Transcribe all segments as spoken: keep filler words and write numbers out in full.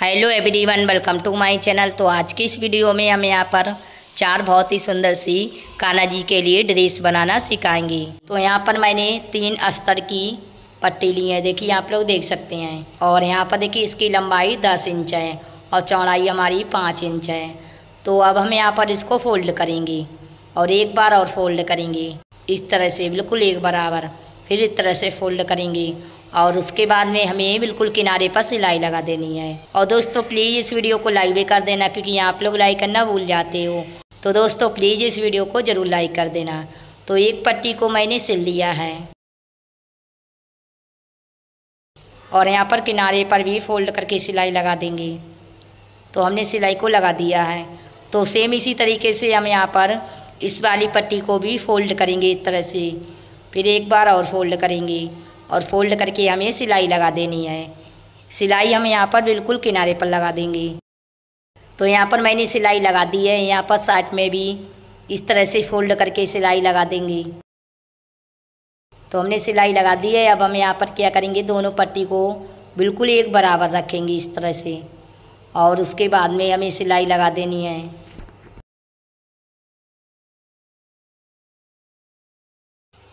Hello everyone, welcome to my channel. तो आज के इस वीडियो में हम यहाँ पर चार बहुत ही सुंदर सी कान्हा जी के लिए ड्रेस बनाना सिखाएंगे। तो यहाँ पर मैंने तीन अस्तर की पट्टी ली है, देखिए आप लोग देख सकते हैं। और यहाँ पर देखिए इसकी लंबाई दस इंच है और चौड़ाई हमारी पाँच इंच है। तो अब हम यहाँ पर इसको फोल्ड करेंगे और एक बार और फोल्ड करेंगे इस तरह से, बिल्कुल एक बराबर। फिर इस तरह से फोल्ड करेंगे और उसके बाद में हमें बिल्कुल किनारे पर सिलाई लगा देनी है। और दोस्तों प्लीज़ इस वीडियो को लाइक भी कर देना, क्योंकि आप लोग लाइक करना भूल जाते हो। तो दोस्तों प्लीज़ इस वीडियो को ज़रूर लाइक कर देना। तो एक पट्टी को मैंने सिल लिया है और यहाँ पर किनारे पर भी फोल्ड करके सिलाई लगा देंगे। तो हमने सिलाई को लगा दिया है। तो सेम इसी तरीके से हम यहाँ पर इस वाली पट्टी को भी फोल्ड करेंगे इस तरह से। फिर एक बार और फोल्ड करेंगे और फोल्ड करके हमें सिलाई लगा देनी है। सिलाई हम यहाँ पर बिल्कुल किनारे पर लगा देंगे। तो यहाँ पर मैंने सिलाई लगा दी है। यहाँ पर साइड में भी इस तरह से फोल्ड करके सिलाई लगा देंगे। तो हमने सिलाई लगा दी है। अब हम यहाँ पर क्या करेंगे, दोनों पट्टी को बिल्कुल एक बराबर रखेंगे इस तरह से और उसके बाद में हमें सिलाई लगा देनी है।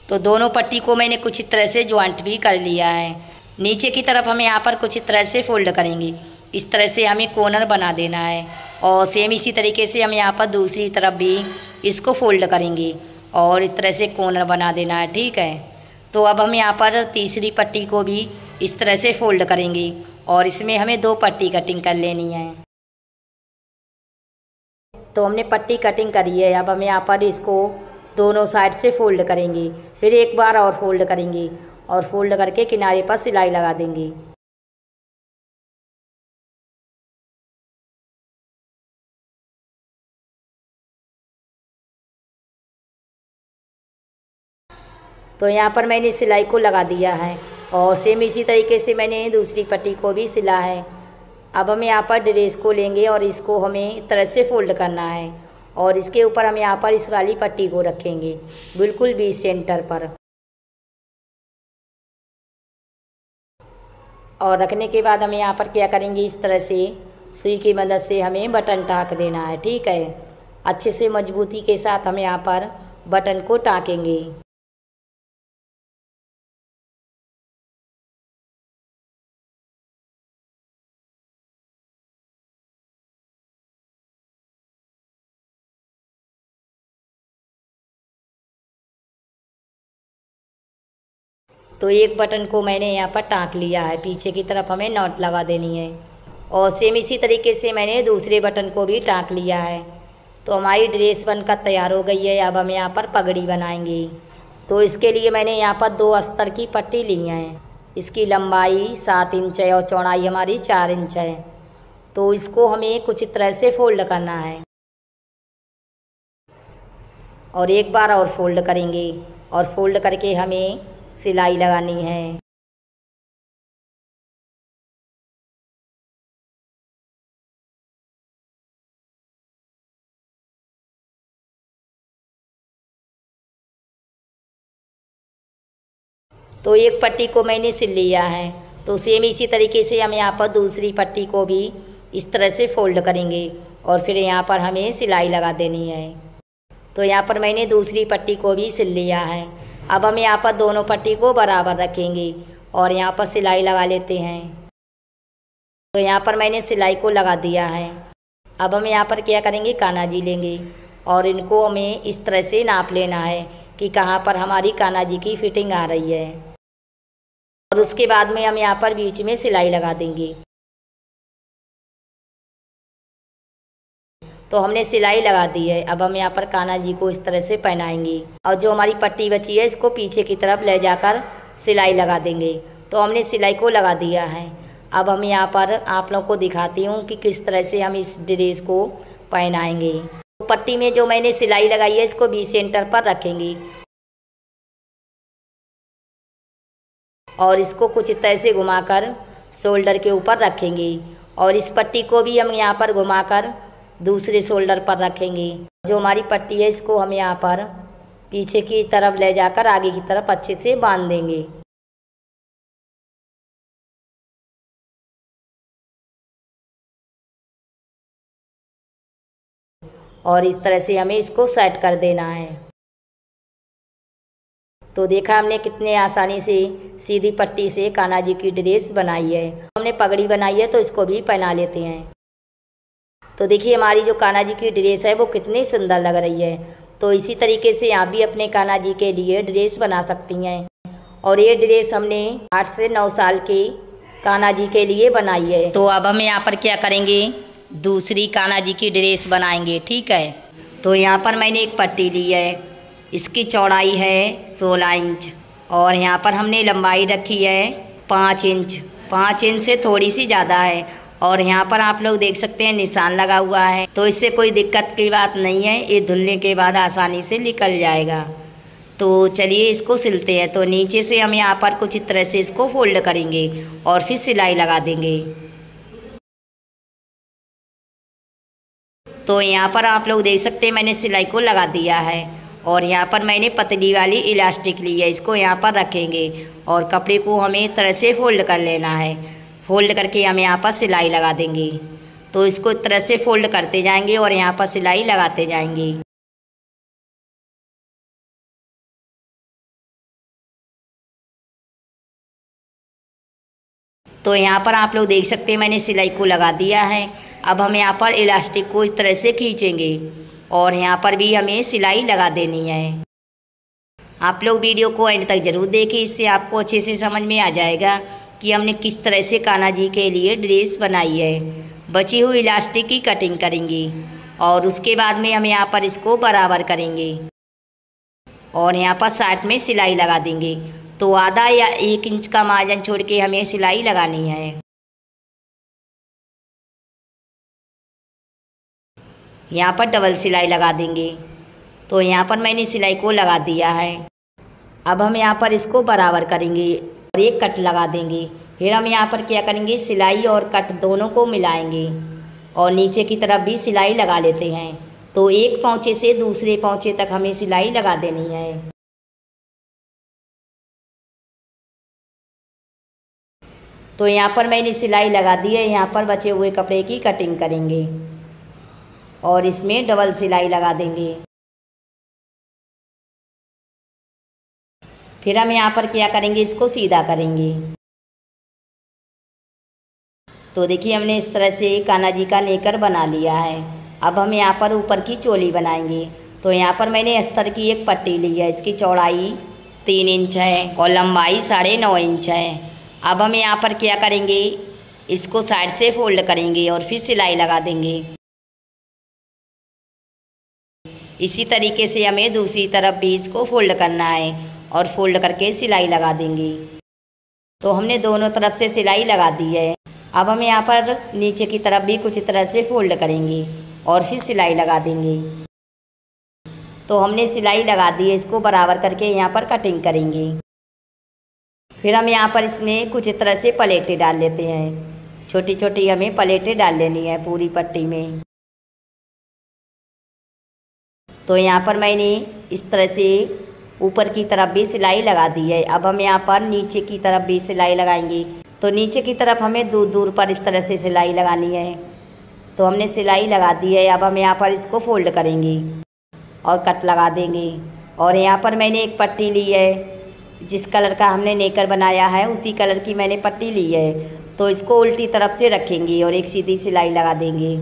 तो दोनों पट्टी को मैंने कुछ इस तरह से ज्वाइंट भी कर लिया है। नीचे की तरफ हम यहाँ पर कुछ इस तरह से फोल्ड करेंगे, इस तरह से हमें कॉर्नर बना देना है। और सेम इसी तरीके से हम यहाँ पर दूसरी तरफ भी इसको फोल्ड करेंगे और इस तरह से कॉर्नर बना देना है, ठीक है। तो अब हम यहाँ पर तीसरी पट्टी को भी इस तरह से फोल्ड करेंगे और इसमें हमें दो पट्टी कटिंग कर लेनी है। तो हमने पट्टी कटिंग करी है। अब हम यहाँ पर इसको दोनों साइड से फोल्ड करेंगे, फिर एक बार और फोल्ड करेंगे और फोल्ड करके किनारे पर सिलाई लगा देंगे। तो यहाँ पर मैंने सिलाई को लगा दिया है और सेम इसी तरीके से मैंने दूसरी पट्टी को भी सिला है। अब हम यहाँ पर ड्रेस को लेंगे और इसको हमें इस तरह से फोल्ड करना है और इसके ऊपर हम यहाँ पर इस वाली पट्टी को रखेंगे बिल्कुल बीच सेंटर पर। और रखने के बाद हम यहाँ पर क्या करेंगे, इस तरह से सुई की मदद से हमें बटन टाँक देना है, ठीक है। अच्छे से मजबूती के साथ हम यहाँ पर बटन को टाँकेंगे। तो एक बटन को मैंने यहाँ पर टाँक लिया है। पीछे की तरफ हमें नॉट लगा देनी है और सेम इसी तरीके से मैंने दूसरे बटन को भी टाँक लिया है। तो हमारी ड्रेस बनकर तैयार हो गई है। अब हम यहाँ पर पगड़ी बनाएंगे। तो इसके लिए मैंने यहाँ पर दो अस्तर की पट्टी ली हैं। इसकी लंबाई सात इंच है और चौड़ाई हमारी चार इंच है। तो इसको हमें कुछ इस तरह से फोल्ड करना है और एक बार और फोल्ड करेंगे और फोल्ड करके हमें सिलाई लगानी है। तो एक पट्टी को मैंने सिल लिया है। तो सेम इसी तरीके से हम यहाँ पर दूसरी पट्टी को भी इस तरह से फोल्ड करेंगे और फिर यहाँ पर हमें सिलाई लगा देनी है। तो यहाँ पर मैंने दूसरी पट्टी को भी सिल लिया है। अब हम यहाँ पर दोनों पट्टी को बराबर रखेंगे और यहाँ पर सिलाई लगा लेते हैं। तो यहाँ पर मैंने सिलाई को लगा दिया है। अब हम यहाँ पर क्या करेंगे, कान्हा जी लेंगे और इनको हमें इस तरह से नाप लेना है कि कहाँ पर हमारी कान्हा जी की फिटिंग आ रही है। और उसके बाद में हम यहाँ पर बीच में सिलाई लगा देंगे। तो हमने सिलाई लगा दी है। अब हम यहाँ पर कान्हा जी को इस तरह से पहनाएंगे और जो हमारी पट्टी बची है इसको पीछे की तरफ ले जाकर सिलाई लगा देंगे। तो हमने सिलाई को लगा दिया है। अब हम यहाँ पर आप लोगों को दिखाती हूँ कि किस तरह से हम इस ड्रेस को पहनाएंगे। तो पट्टी में जो मैंने सिलाई लगाई है इसको बीच सेंटर पर रखेंगे और इसको कुछ इस तरह से घुमाकर शोल्डर के ऊपर रखेंगे और इस पट्टी को भी हम यहाँ पर घुमाकर दूसरे शोल्डर पर रखेंगे। जो हमारी पट्टी है इसको हम यहाँ पर पीछे की तरफ ले जाकर आगे की तरफ अच्छे से बांध देंगे। और इस तरह से हमें इसको सेट कर देना है। तो देखा हमने कितने आसानी से सीधी पट्टी से कान्हा जी की ड्रेस बनाई है। हमने पगड़ी बनाई है तो इसको भी पहना लेते हैं। तो देखिए हमारी जो कान्हा जी की ड्रेस है वो कितनी सुंदर लग रही है। तो इसी तरीके से आप भी अपने कान्हा जी के लिए ड्रेस बना सकती हैं। और ये ड्रेस हमने आठ से नौ साल के कान्हा जी के लिए बनाई है। तो अब हम यहाँ पर क्या करेंगे, दूसरी कान्हा जी की ड्रेस बनाएंगे, ठीक है। तो यहाँ पर मैंने एक पट्टी ली है, इसकी चौड़ाई है सोलह इंच और यहाँ पर हमने लंबाई रखी है पाँच इंच, पाँच इंच से थोड़ी सी ज़्यादा है। और यहाँ पर आप लोग देख सकते हैं निशान लगा हुआ है, तो इससे कोई दिक्कत की बात नहीं है, ये धुलने के बाद आसानी से निकल जाएगा। तो चलिए इसको सिलते हैं। तो नीचे से हम यहाँ पर कुछ इस तरह से इसको फोल्ड करेंगे और फिर सिलाई लगा देंगे। तो यहाँ पर आप लोग देख सकते हैं मैंने सिलाई को लगा दिया है और यहाँ पर मैंने पतली वाली इलास्टिक ली है, इसको यहाँ पर रखेंगे और कपड़े को हमें इस तरह से फोल्ड कर लेना है। फोल्ड करके हम यहाँ पर सिलाई लगा देंगे। तो इसको इस तरह से फोल्ड करते जाएंगे और यहाँ पर सिलाई लगाते जाएंगे। तो यहाँ पर आप लोग देख सकते हैं मैंने सिलाई को लगा दिया है। अब हम यहाँ पर इलास्टिक को इस तरह से खींचेंगे और यहाँ पर भी हमें सिलाई लगा देनी है। आप लोग वीडियो को एंड तक ज़रूर देखें, इससे आपको अच्छे से समझ में आ जाएगा कि हमने किस तरह से कान्हा जी के लिए ड्रेस बनाई है। बची हुई इलास्टिक की कटिंग करेंगे और उसके बाद में हम यहाँ पर इसको बराबर करेंगे और यहाँ पर साइड में सिलाई लगा देंगे। तो आधा या एक इंच का मार्जिन छोड़ के हमें सिलाई लगानी है। यहाँ पर डबल सिलाई लगा देंगे। तो यहाँ पर मैंने सिलाई को लगा दिया है। अब हम यहाँ पर इसको बराबर करेंगे और एक कट लगा देंगे। फिर हम यहाँ पर क्या करेंगे, सिलाई और कट दोनों को मिलाएंगे और नीचे की तरफ भी सिलाई लगा लेते हैं। तो एक पौंचे से दूसरे पौंचे तक हमें सिलाई लगा देनी है। तो यहाँ पर मैंने सिलाई लगा दी है। यहाँ पर बचे हुए कपड़े की कटिंग करेंगे और इसमें डबल सिलाई लगा देंगे। फिर हम यहाँ पर क्या करेंगे, इसको सीधा करेंगे। तो देखिए हमने इस तरह से कान्हा जी का नेकर बना लिया है। अब हम यहाँ पर ऊपर की चोली बनाएंगे। तो यहाँ पर मैंने अस्तर की एक पट्टी ली है, इसकी चौड़ाई तीन इंच है और लंबाई साढ़े नौ इंच है। अब हम यहाँ पर क्या करेंगे, इसको साइड से फोल्ड करेंगे और फिर सिलाई लगा देंगे। इसी तरीके से हमें दूसरी तरफ भी इसको फोल्ड करना है और फोल्ड करके सिलाई लगा देंगे। तो हमने दोनों तरफ से सिलाई लगा दी है। अब हम यहाँ पर नीचे की तरफ भी कुछ तरह से फोल्ड करेंगे और फिर सिलाई लगा देंगे। तो हमने सिलाई लगा दी है, इसको बराबर करके यहाँ पर कटिंग करेंगे। फिर हम यहाँ पर इसमें कुछ तरह से पलेटें डाल लेते हैं। छोटी छोटी हमें पलेटें डाल लेनी है पूरी पट्टी में। तो यहाँ पर मैंने इस तरह से ऊपर की तरफ भी सिलाई लगा दी है। अब हम यहाँ पर नीचे की तरफ भी सिलाई लगाएंगे। तो नीचे की तरफ हमें दूर दूर पर इस तरह से सिलाई लगानी है। तो हमने सिलाई लगा दी है। अब हम यहाँ पर इसको फोल्ड करेंगे और कट लगा देंगे। और यहाँ पर मैंने एक पट्टी ली है, जिस कलर का हमने नेकर बनाया है उसी कलर की मैंने पट्टी ली है। तो इसको उल्टी तरफ से रखेंगे और एक सीधी सिलाई लगा देंगे।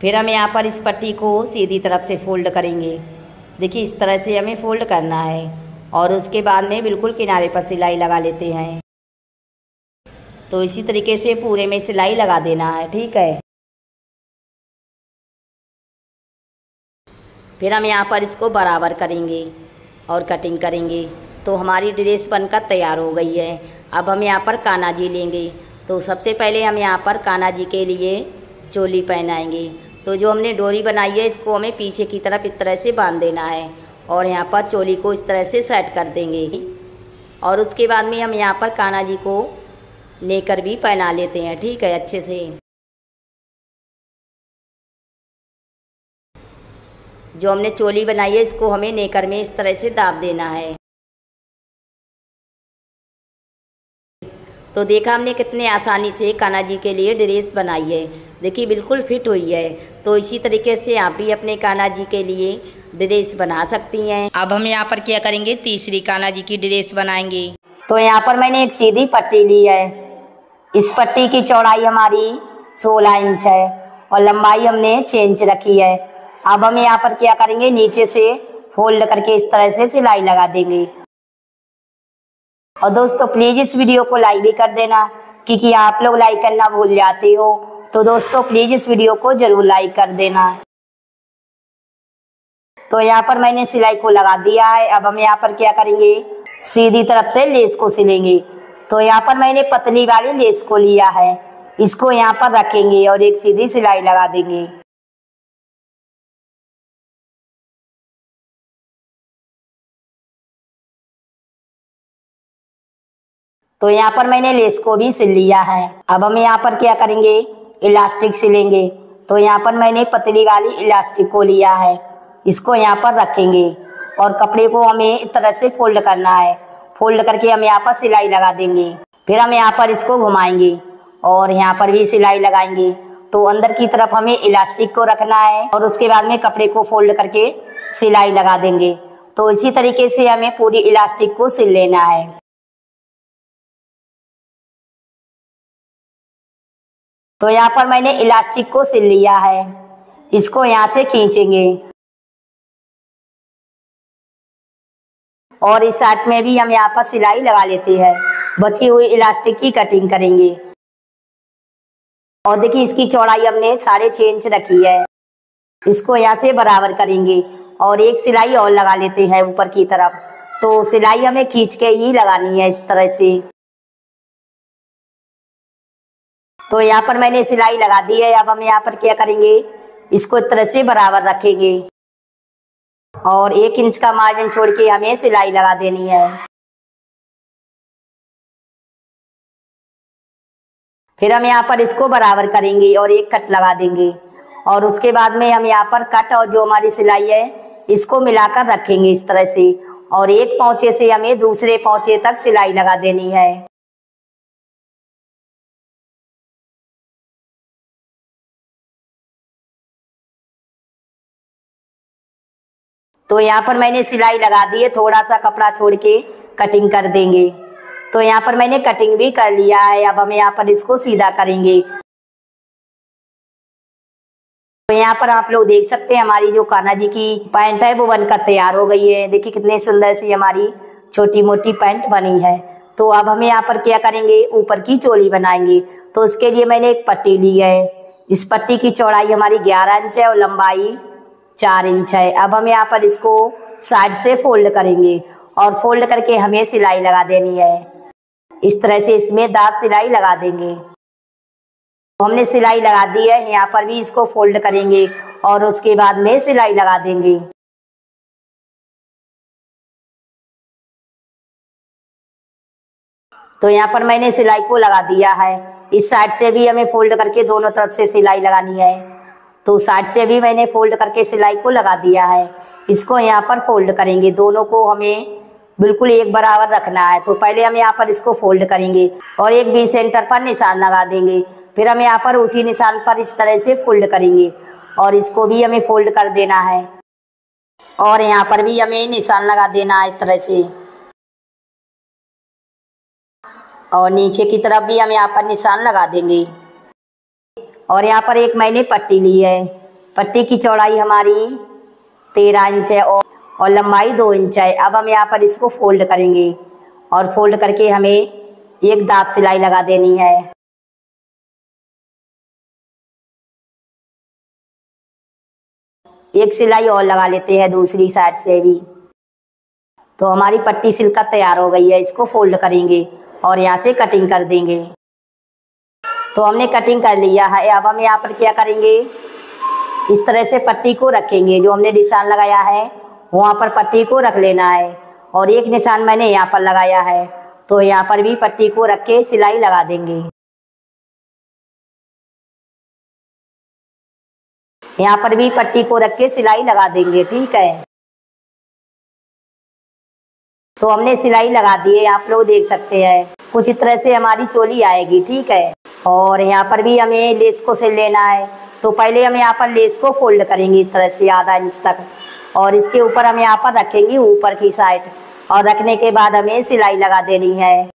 फिर हम यहाँ पर इस पट्टी को सीधी तरफ से फोल्ड करेंगे। देखिए इस तरह से हमें फोल्ड करना है और उसके बाद में बिल्कुल किनारे पर सिलाई लगा लेते हैं। तो इसी तरीके से पूरे में सिलाई लगा देना है, ठीक है। फिर हम यहाँ पर इसको बराबर करेंगे और कटिंग करेंगे। तो हमारी ड्रेस बनकर तैयार हो गई है। अब हम यहाँ पर कान्हा जी लेंगे। तो सबसे पहले हम यहाँ पर कान्हा जी के लिए चोली पहनाएंगे। तो जो हमने डोरी बनाई है इसको हमें पीछे की तरफ इस तरह से बांध देना है और यहाँ पर चोली को इस तरह से सेट कर देंगे। और उसके बाद में हम यहाँ पर कान्हा जी को नेकर भी पहना लेते हैं, ठीक है, अच्छे से। जो हमने चोली बनाई है इसको हमें नेकर में इस तरह से दाब देना है। तो देखा हमने कितने आसानी से कान्हा जी के लिए ड्रेस बनाई है। देखिए बिल्कुल फिट हुई है। तो इसी तरीके से आप भी अपने कान्हा जी के लिए ड्रेस बना सकती हैं। अब हम यहाँ पर क्या करेंगे, तीसरी कान्हा जी की ड्रेस बनाएंगे। तो यहाँ पर मैंने एक सीधी पट्टी ली है। इस पट्टी की चौड़ाई हमारी सोलह इंच है और लंबाई हमने छः इंच रखी है। अब हम यहाँ पर क्या करेंगे, नीचे से फोल्ड करके इस तरह से सिलाई लगा देंगे। और दोस्तों प्लीज इस वीडियो को लाइक भी कर देना, क्योंकि आप लोग लाइक करना भूल जाते हो। तो दोस्तों प्लीज इस वीडियो को जरूर लाइक कर देना। तो यहाँ पर मैंने सिलाई को लगा दिया है। अब हम यहाँ पर क्या करेंगे, सीधी तरफ से लेस को सिलेंगे। तो यहाँ पर मैंने पतली वाली लेस को लिया है, इसको यहाँ पर रखेंगे और एक सीधी सिलाई लगा देंगे। तो यहाँ पर मैंने लेस को भी सिल लिया है। अब हम यहाँ पर क्या करेंगे, इलास्टिक सिलेंगे। तो यहाँ पर मैंने पतली वाली इलास्टिक को लिया है, इसको यहाँ पर रखेंगे और कपड़े को हमें इस तरह से फोल्ड करना है। फोल्ड करके हम यहाँ पर सिलाई लगा देंगे। फिर हम यहाँ पर इसको घुमाएंगे और यहाँ पर भी सिलाई लगाएंगे। तो अंदर की तरफ हमें इलास्टिक को रखना है और उसके बाद में कपड़े को फोल्ड करके सिलाई लगा देंगे। तो इसी तरीके से हमें पूरी इलास्टिक को सिल लेना है। तो यहाँ पर मैंने इलास्टिक को सिल लिया है, इसको यहाँ से खींचेंगे और इस साइड में भी हम यहाँ पर सिलाई लगा लेते हैं। बची हुई इलास्टिक की कटिंग करेंगे। और देखिए इसकी चौड़ाई हमने साढ़े छः इंच रखी है, इसको यहाँ से बराबर करेंगे और एक सिलाई और लगा लेते हैं ऊपर की तरफ। तो सिलाई हमें खींच के ही लगानी है इस तरह से। तो यहाँ पर मैंने सिलाई लगा दी है। अब हम यहाँ पर क्या करेंगे, इसको इस तरह से बराबर रखेंगे और एक इंच का मार्जिन छोड़ के हमें सिलाई लगा देनी है। फिर हम यहाँ पर इसको बराबर करेंगे और एक कट लगा देंगे। और उसके बाद में हम यहाँ पर कट और जो हमारी सिलाई है इसको मिलाकर रखेंगे इस तरह से। और एक पौंचे से हमें दूसरे पौंचे तक सिलाई लगा देनी है। तो यहाँ पर मैंने सिलाई लगा दी है, थोड़ा सा कपड़ा छोड़ के कटिंग कर देंगे। तो यहाँ पर मैंने कटिंग भी कर लिया है। अब हम यहाँ पर इसको सीधा करेंगे। तो यहाँ पर आप लोग देख सकते हैं हमारी जो कान्हा जी की पैंट है वो बनकर तैयार हो गई है। देखिए कितने सुंदर सी हमारी छोटी मोटी पैंट बनी है। तो अब हम यहाँ पर क्या करेंगे, ऊपर की चोली बनाएंगे। तो उसके लिए मैंने एक पट्टी ली है। इस पट्टी की चौड़ाई हमारी ग्यारह इंच है और लंबाई चार इंच है। अब हम यहाँ पर इसको साइड से फोल्ड करेंगे और फोल्ड करके हमें सिलाई लगा देनी है। इस तरह से इसमें दाब सिलाई लगा देंगे। तो हमने सिलाई लगा दी है, यहाँ पर भी इसको फोल्ड करेंगे और उसके बाद में सिलाई लगा देंगे। तो यहाँ पर मैंने सिलाई को लगा दिया है। इस साइड से भी हमें फोल्ड करके दोनों तरफ से सिलाई लगानी है। तो साइड से भी मैंने फोल्ड करके सिलाई को लगा दिया है। इसको यहाँ पर फोल्ड करेंगे। दोनों को हमें बिल्कुल एक बराबर रखना है। तो पहले हम यहाँ पर इसको फोल्ड करेंगे और एक बी सेंटर पर निशान लगा देंगे। फिर हम यहाँ पर उसी निशान पर इस तरह से फोल्ड करेंगे और इसको भी हमें फोल्ड कर देना है और यहाँ पर भी हमें निशान लगा देना है इस तरह से। और नीचे की तरफ भी हम यहाँ पर निशान लगा देंगे। और यहाँ पर एक मैंने पट्टी ली है। पट्टी की चौड़ाई हमारी तेरह इंच है और लंबाई दो इंच है। अब हम यहाँ पर इसको फोल्ड करेंगे और फोल्ड करके हमें एक दाब सिलाई लगा देनी है। एक सिलाई और लगा लेते हैं दूसरी साइड से भी। तो हमारी पट्टी सिलकर तैयार हो गई है। इसको फोल्ड करेंगे और यहाँ से कटिंग कर देंगे। तो हमने कटिंग कर लिया है। अब हम यहाँ पर क्या करेंगे, इस तरह से पट्टी को रखेंगे। जो हमने निशान लगाया है वहाँ पर पट्टी को रख लेना है और एक निशान मैंने यहाँ पर लगाया है। तो यहाँ पर भी पट्टी को रख के सिलाई लगा देंगे। यहाँ पर भी पट्टी को रख के सिलाई लगा देंगे, ठीक है। तो हमने सिलाई लगा दी है, आप लोग देख सकते हैं। कुछ इस तरह से हमारी चोली आएगी, ठीक है। और यहाँ पर भी हमें लेस को से लेना है, तो पहले हम यहाँ पर लेस को फोल्ड करेंगे इस तरह से आधा इंच तक, और इसके ऊपर हम यहाँ पर रखेंगे ऊपर की साइड, और रखने के बाद हमें सिलाई लगा देनी है।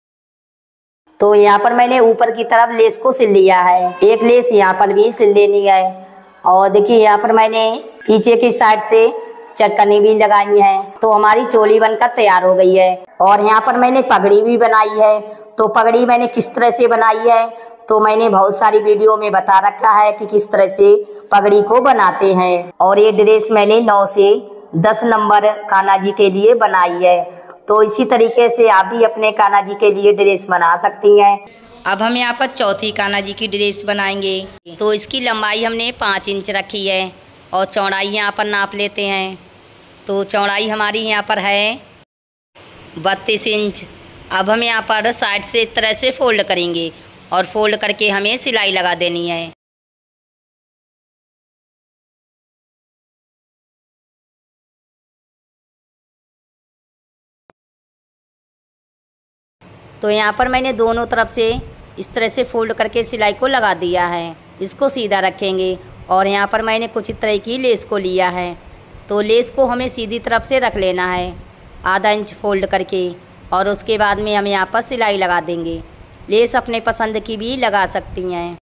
तो यहाँ पर मैंने ऊपर की तरफ लेस को सिल लिया है, एक लेस यहाँ पर भी सिल लेनी है। और देखिए यहाँ पर मैंने पीछे की साइड से चटकनी भी लगाई है, तो हमारी चोली बनकर तैयार हो गई है। और यहाँ पर मैंने पगड़ी भी बनाई है, तो पगड़ी मैंने किस तरह से बनाई है तो मैंने बहुत सारी वीडियो में बता रखा है कि किस तरह से पगड़ी को बनाते हैं। और ये ड्रेस मैंने नौ से दस नंबर कान्हा जी के लिए बनाई है, तो इसी तरीके से आप भी अपने कान्हा जी के लिए ड्रेस बना सकती हैं। अब हम यहाँ पर चौथी कान्हा जी की ड्रेस बनाएंगे, तो इसकी लंबाई हमने पाँच इंच रखी है और चौड़ाई यहाँ पर नाप लेते हैं। तो चौड़ाई हमारी यहाँ पर है बत्तीस इंच। अब हम यहाँ पर साइड से इस तरह से फोल्ड करेंगे और फोल्ड करके हमें सिलाई लगा देनी है। तो यहाँ पर मैंने दोनों तरफ से इस तरह से फोल्ड करके सिलाई को लगा दिया है। इसको सीधा रखेंगे और यहाँ पर मैंने कुछ इस तरह की लेस को लिया है, तो लेस को हमें सीधी तरफ से रख लेना है आधा इंच फोल्ड करके, और उसके बाद में हम यहाँ पर सिलाई लगा देंगे। लेस अपने पसंद की भी लगा सकती हैं।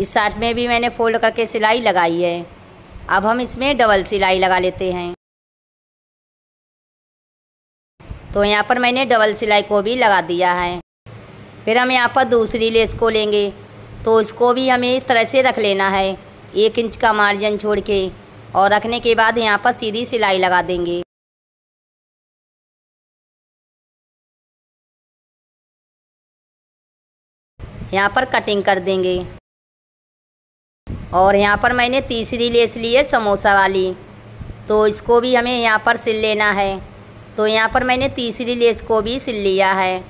इस साइड में भी मैंने फोल्ड करके सिलाई लगाई है। अब हम इसमें डबल सिलाई लगा लेते हैं, तो यहाँ पर मैंने डबल सिलाई को भी लगा दिया है। फिर हम यहाँ पर दूसरी लेस को लेंगे, तो इसको भी हमें इस तरह से रख लेना है एक इंच का मार्जिन छोड़ के, और रखने के बाद यहाँ पर सीधी सिलाई लगा देंगे। यहाँ पर कटिंग कर देंगे। और यहाँ पर मैंने तीसरी लेस ली है समोसा वाली, तो इसको भी हमें यहाँ पर सिल लेना है। तो यहाँ पर मैंने तीसरी लेस को भी सिल लिया है।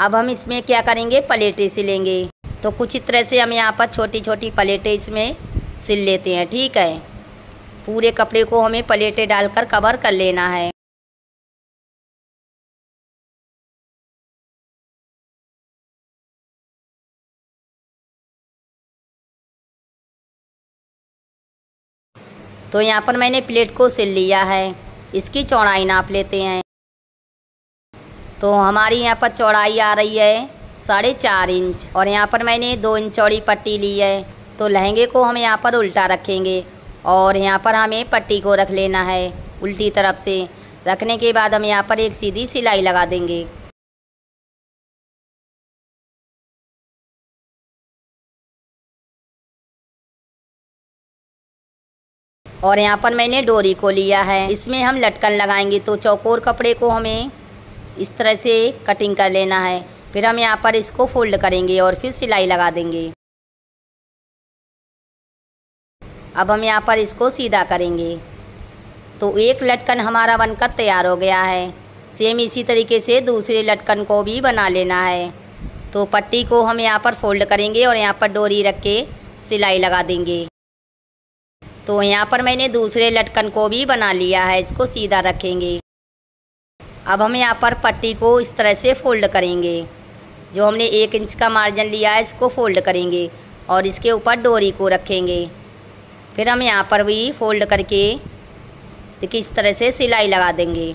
अब हम इसमें क्या करेंगे, पलेटें सिलेंगे, तो कुछ इस तरह से हम यहाँ पर छोटी छोटी पलेटें इसमें सिल लेते हैं। ठीक है, पूरे कपड़े को हमें पलेटें डालकर कवर कर लेना है। तो यहाँ पर मैंने प्लेट को सिल लिया है, इसकी चौड़ाई नाप लेते हैं। तो हमारी यहाँ पर चौड़ाई आ रही है साढ़े चार इंच, और यहाँ पर मैंने दो इंच चौड़ी पट्टी ली है। तो लहंगे को हम यहाँ पर उल्टा रखेंगे और यहाँ पर हमें पट्टी को रख लेना है उल्टी तरफ से। रखने के बाद हम यहाँ पर एक सीधी सिलाई लगा देंगे। और यहाँ पर मैंने डोरी को लिया है, इसमें हम लटकन लगाएंगे। तो चौकोर कपड़े को हमें इस तरह से कटिंग कर लेना है, फिर हम यहाँ पर इसको फोल्ड करेंगे और फिर सिलाई लगा देंगे। अब हम यहाँ पर इसको सीधा करेंगे, तो एक लटकन हमारा बनकर तैयार हो गया है। सेम इसी तरीके से दूसरे लटकन को भी बना लेना है। तो पट्टी को हम यहाँ पर फोल्ड करेंगे और यहाँ पर डोरी रख के सिलाई लगा देंगे। तो यहाँ पर मैंने दूसरे लटकन को भी बना लिया है, इसको सीधा रखेंगे। अब हम यहाँ पर पट्टी को इस तरह से फोल्ड करेंगे, जो हमने एक इंच का मार्जिन लिया है इसको फोल्ड करेंगे और इसके ऊपर डोरी को रखेंगे। फिर हम यहाँ पर भी फोल्ड करके देखिए इस तरह से सिलाई लगा देंगे।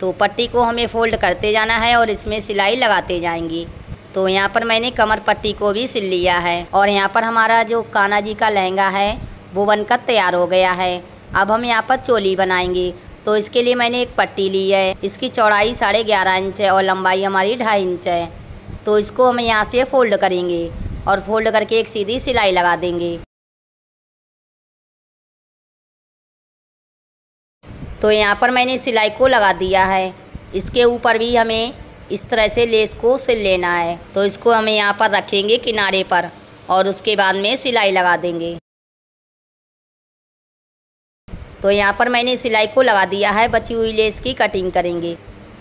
तो पट्टी को हमें फोल्ड करते जाना है और इसमें सिलाई लगाते जाएंगे। तो यहाँ पर मैंने कमर पट्टी को भी सिल लिया है, और यहाँ पर हमारा जो कान्हा जी का लहंगा है वो बनकर तैयार हो गया है। अब हम यहाँ पर चोली बनाएंगे, तो इसके लिए मैंने एक पट्टी ली है। इसकी चौड़ाई साढ़े ग्यारह इंच है और लंबाई हमारी ढाई इंच है। तो इसको हम यहाँ से फोल्ड करेंगे और फोल्ड करके एक सीधी सिलाई लगा देंगे। तो यहाँ पर मैंने सिलाई को लगा दिया है। इसके ऊपर भी हमें इस तरह से लेस को सिल लेना है, तो इसको हमें यहाँ पर रखेंगे किनारे पर और उसके बाद में सिलाई लगा देंगे। तो यहाँ पर मैंने सिलाई को लगा दिया है, बची हुई लेस की कटिंग करेंगे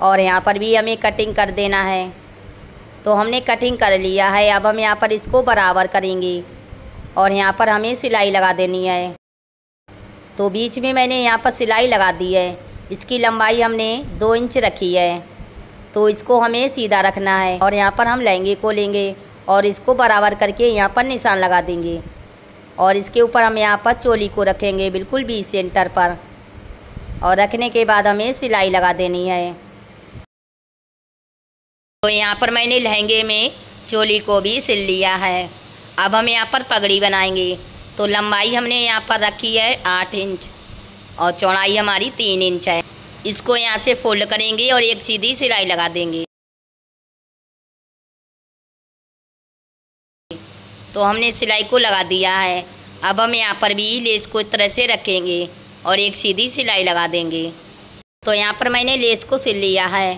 और यहाँ पर भी हमें कटिंग कर देना है। तो हमने कटिंग कर लिया है। अब हम यहाँ पर इसको बराबर करेंगे और यहाँ पर हमें सिलाई लगा देनी है। तो बीच में मैंने यहाँ पर सिलाई लगा दी है। इसकी लंबाई हमने दो इंच रखी है। तो इसको हमें सीधा रखना है और यहाँ पर हम लहंगे को लेंगे और इसको बराबर करके यहाँ पर निशान लगा देंगे और इसके ऊपर हम यहाँ पर चोली को रखेंगे बिल्कुल बीच सेंटर पर और रखने के बाद हमें सिलाई लगा देनी है। तो यहाँ पर मैंने लहंगे में चोली को भी सिल लिया है। अब हम यहाँ पर पगड़ी बनाएंगे। तो लंबाई हमने यहाँ पर रखी है आठ इंच और चौड़ाई हमारी तीन इंच है। इसको यहाँ से फोल्ड करेंगे और एक सीधी सिलाई लगा देंगे। तो हमने सिलाई को लगा दिया है। अब हम यहाँ पर भी लेस को इस तरह से रखेंगे और एक सीधी सिलाई लगा देंगे। तो यहाँ पर मैंने लेस को सिल लिया है।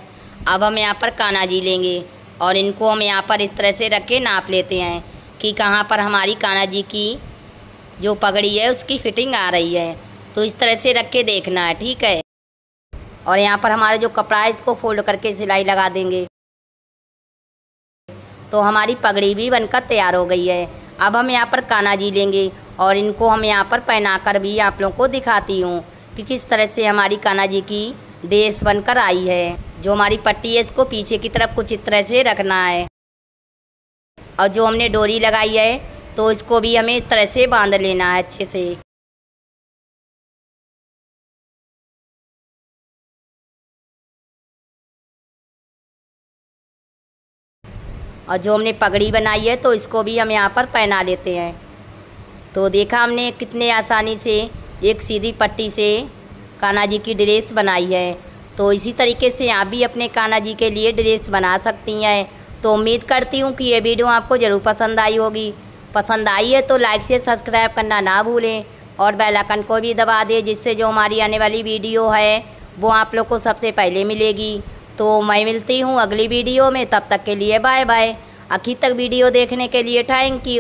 अब हम यहाँ पर कान्हाजी लेंगे और इनको हम यहाँ पर इस तरह से रख के नाप लेते हैं कि कहाँ पर हमारी कान्हाजी की जो पगड़ी है उसकी फिटिंग आ रही है। तो इस तरह से रख के देखना है, ठीक है। और यहाँ पर हमारा जो कपड़ा है इसको फोल्ड करके सिलाई लगा देंगे। तो हमारी पगड़ी भी बनकर तैयार हो गई है। अब हम यहाँ पर कान्हाजी लेंगे और इनको हम यहाँ पर पहनाकर भी आप लोगों को दिखाती हूँ कि किस तरह से हमारी कान्हाजी की ड्रेस बनकर आई है। जो हमारी पट्टी है इसको पीछे की तरफ कुछ इस तरह से रखना है और जो हमने डोरी लगाई है तो इसको भी हमें इस तरह से बांध लेना है अच्छे से। और जो हमने पगड़ी बनाई है तो इसको भी हम यहाँ पर पहना लेते हैं। तो देखा हमने कितने आसानी से एक सीधी पट्टी से कान्हाजी की ड्रेस बनाई है। तो इसी तरीके से आप भी अपने कान्हाजी के लिए ड्रेस बना सकती हैं। तो उम्मीद करती हूँ कि ये वीडियो आपको ज़रूर पसंद आई होगी। पसंद आई है तो लाइक से सब्सक्राइब करना ना भूलें और बेल आइकन को भी दबा दें, जिससे जो हमारी आने वाली वीडियो है वो आप लोग को सबसे पहले मिलेगी। तो मैं मिलती हूँ अगली वीडियो में, तब तक के लिए बाय बाय। आखिर तक वीडियो देखने के लिए थैंक यू।